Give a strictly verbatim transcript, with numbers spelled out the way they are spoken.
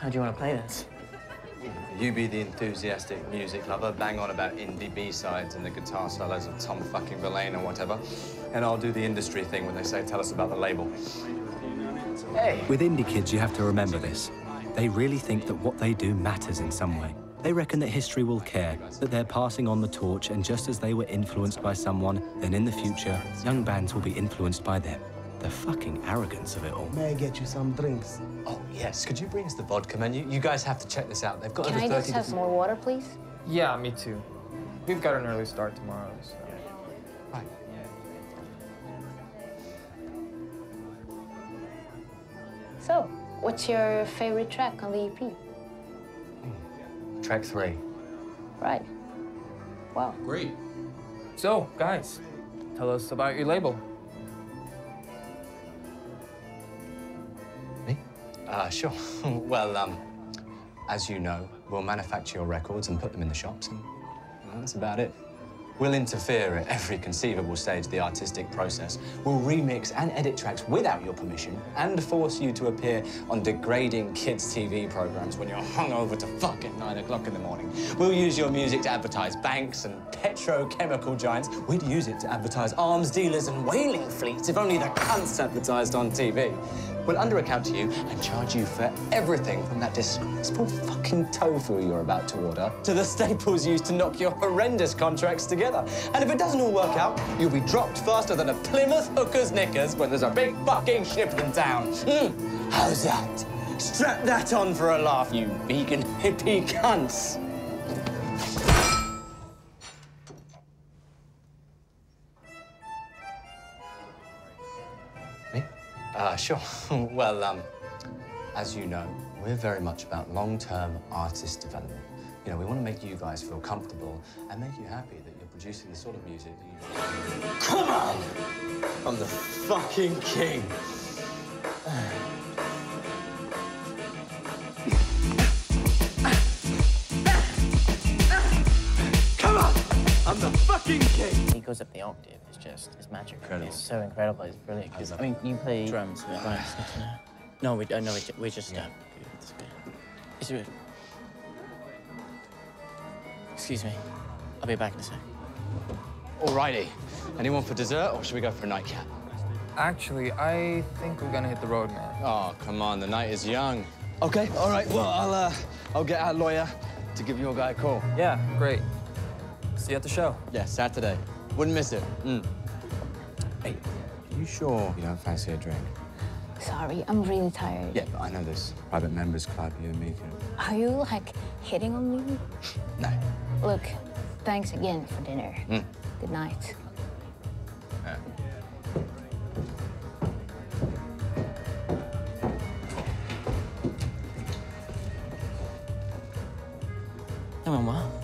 How do you want to play this? You be the enthusiastic music lover, bang on about indie B-sides and the guitar solos of Tom fucking Verlaine or whatever. And I'll do the industry thing when they say, tell us about the label. Hey! With indie kids, you have to remember this. They really think that what they do matters in some way. They reckon that history will care, that they're passing on the torch, and just as they were influenced by someone, then in the future, young bands will be influenced by them. The fucking arrogance of it all. May I get you some drinks? Oh, yes. Could you bring us the vodka menu? You guys have to check this out. They've got over thirty different... Can I just have some more water, please? Yeah, me too. We've got an early start tomorrow, so... Right. So, what's your favorite track on the E P? Mm. Track three. Right. Wow. Great. So, guys, tell us about your label. Uh, sure. Well, um, as you know, we'll manufacture your records and put them in the shops, and that's about it. We'll interfere at every conceivable stage of the artistic process. We'll remix and edit tracks without your permission and force you to appear on degrading kids' T V programs when you're hungover to fuck at nine o'clock in the morning. We'll use your music to advertise banks and petrochemical giants. We'd use it to advertise arms dealers and whaling fleets if only the cunts advertised on T V. We'll underaccount to you and charge you for everything from that disgraceful fucking tofu you're about to order to the staples used to knock your horrendous contracts together. And if it doesn't all work out, you'll be dropped faster than a Plymouth hooker's knickers when there's a big fucking ship in town. Mm. How's that? Strap that on for a laugh, you vegan hippie cunts. Me? Uh, sure. Well, um, as you know, we're very much about long-term artist development. You know, we want to make you guys feel comfortable and make you happy that you're producing the sort of music that you... Come on! I'm the fucking king! Come on! I'm the fucking king! He goes up the octave. It's just, it's magic. Incredible. It's so incredible. It's brilliant. I, I mean, you play drums with drums. No, we don't. No, we, we just... Yeah. Uh, it's weird. Excuse me. I'll be back in a sec. Alrighty. Anyone for dessert, or should we go for a nightcap? Actually, I think we're gonna hit the road, man. Oh, come on. The night is young. Okay. All right. Well, I'll uh, I'll get our lawyer to give your guy a call. Yeah. Great. See you at the show. Yeah, Saturday. Wouldn't miss it. Mm. Hey, are you sure you don't fancy a drink? Sorry, I'm really tired. Yeah, but I know this private members club, you and me can... Are you, like, hitting on me? No. Look, thanks again for dinner. Mm. Good night. Yeah. Hey, Mama.